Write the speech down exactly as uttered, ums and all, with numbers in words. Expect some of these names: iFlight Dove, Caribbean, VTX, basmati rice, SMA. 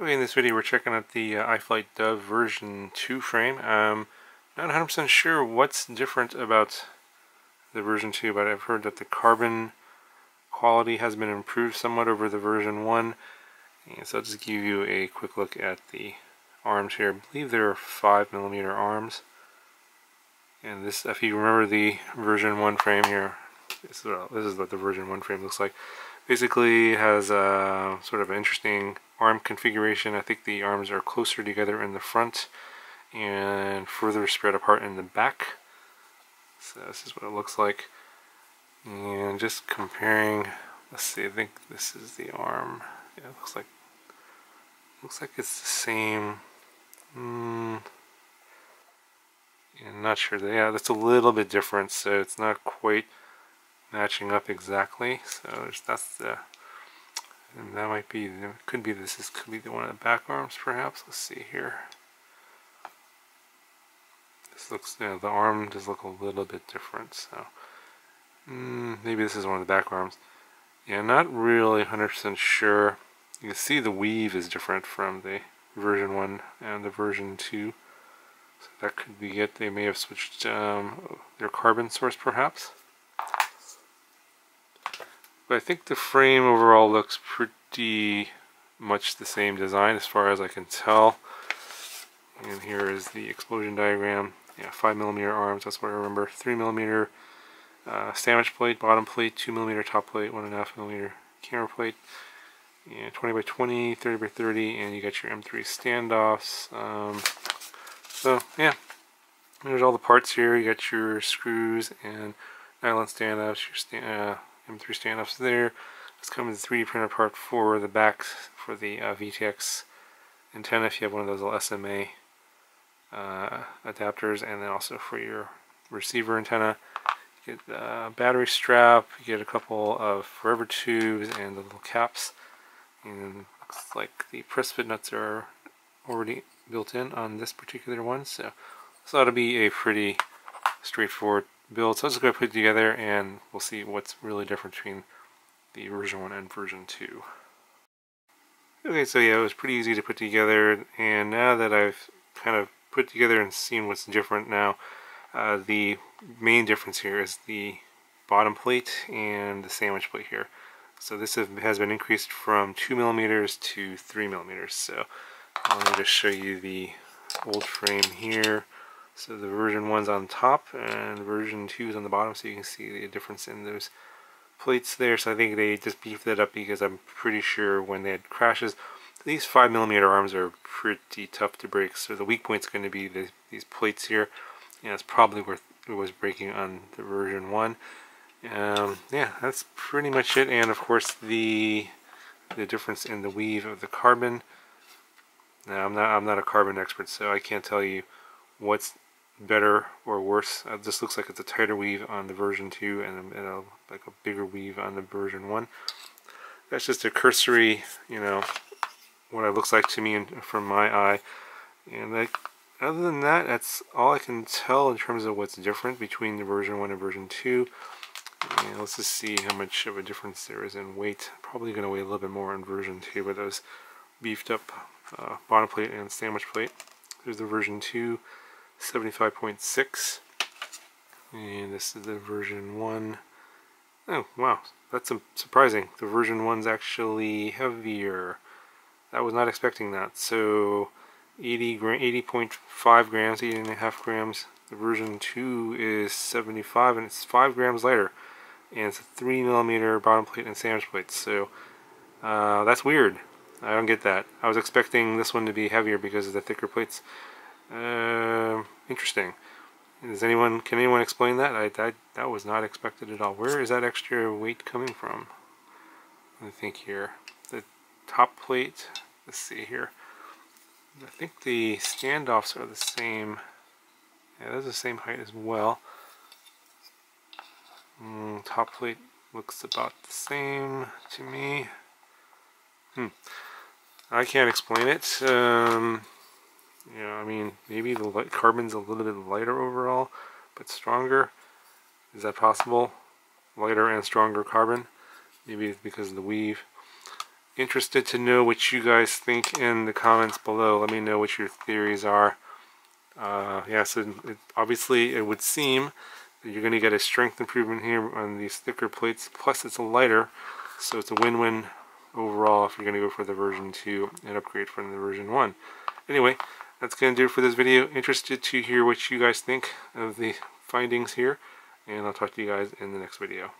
Okay, in this video we're checking out the uh, iFlight Dove version two frame. Um, not one hundred percent sure what's different about the version two, but I've heard that the carbon quality has been improved somewhat over the version one. And so I'll just give you a quick look at the arms here. I believe there are five millimeter arms. And this, if you remember the version one frame here, this is what, this is what the version one frame looks like. Basically has a sort of an interesting arm configuration. I think the arms are closer together in the front and further spread apart in the back. So this is what it looks like. And just comparing, let's see, I think this is the arm. Yeah, it looks like looks like it's the same. Mm, I'm not sure. Yeah, that's a little bit different, so it's not quite matching up exactly. So that's the, and that might be, could be this is could be the one of the back arms perhaps. Let's see here. This looks, you know, the arm does look a little bit different. So mm, maybe this is one of the back arms. Yeah, not really one hundred percent sure. You can see the weave is different from the version one and the version two. So that could be it. They may have switched um, their carbon source perhaps. But I think the frame overall looks pretty much the same design as far as I can tell. And here is the explosion diagram. Yeah, five millimeter arms, that's what I remember. three millimeter uh, sandwich plate, bottom plate, two millimeter top plate, one point five millimeter camera plate. Yeah, twenty by twenty, thirty by thirty, and you got your M three standoffs. Um, so, yeah. There's all the parts here. You got your screws and nylon standoffs, your stand, uh, M three standoffs there. It's coming with the three D printer part for the back for the uh, V T X antenna if you have one of those little S M A uh, adapters, and then also for your receiver antenna. You get the uh, battery strap, you get a couple of forever tubes and the little caps. And looks like the press fit nuts are already built in on this particular one, so this ought to be a pretty straightforward build. So let's go put it together and we'll see what's really different between the version one and version two. Okay, so yeah, it was pretty easy to put together, and now that I've kind of put together and seen what's different now, uh, the main difference here is the bottom plate and the sandwich plate here. So this has been increased from two millimeters to three millimeters. So let me just show you the old frame here. So the version one's on top and version two's on the bottom, so you can see the difference in those plates there. So I think they just beefed that up because I'm pretty sure when they had crashes, these five millimeter arms are pretty tough to break. So the weak point's going to be the, these plates here. Yeah, it's probably where it was breaking on the version one. Um, yeah, that's pretty much it. And of course the the difference in the weave of the carbon. Now I'm not I'm not a carbon expert, so I can't tell you what's better or worse. Uh, this looks like it's a tighter weave on the version two and, a, and a, like a bigger weave on the version one. That's just a cursory, you know, what it looks like to me in, from my eye. And like, other than that, that's all I can tell in terms of what's different between the version one and version two. And let's just see how much of a difference there is in weight. Probably going to weigh a little bit more in version two with those beefed up uh, bottom plate and sandwich plate. There's the version two. seventy-five point six, and this is the version one. Oh wow, that's surprising. The version one's actually heavier. I was not expecting that. So eighty gram, eighty point five grams, eighty and a half grams. The version two is seventy-five, and it's five grams lighter. And it's a three millimeter bottom plate and sandwich plate. So uh, that's weird. I don't get that. I was expecting this one to be heavier because of the thicker plates. Uh, interesting. Does anyone can anyone explain that? I that that was not expected at all. Where is that extra weight coming from? I think here the top plate. Let's see here. I think the standoffs are the same. Yeah, those are the same height as well. Mm, top plate looks about the same to me. Hmm. I can't explain it. Um. Yeah, I mean, maybe the light carbon's a little bit lighter overall, but stronger. Is that possible? Lighter and stronger carbon? Maybe it's because of the weave. interested to know what you guys think in the comments below. Let me know what your theories are. Uh, yeah, so it, obviously it would seem that you're going to get a strength improvement here on these thicker plates, plus it's lighter, so it's a win-win overall if you're going to go for the version two and upgrade from the version one. Anyway, that's going to do it for this video. Interested to hear what you guys think of the findings here, and I'll talk to you guys in the next video.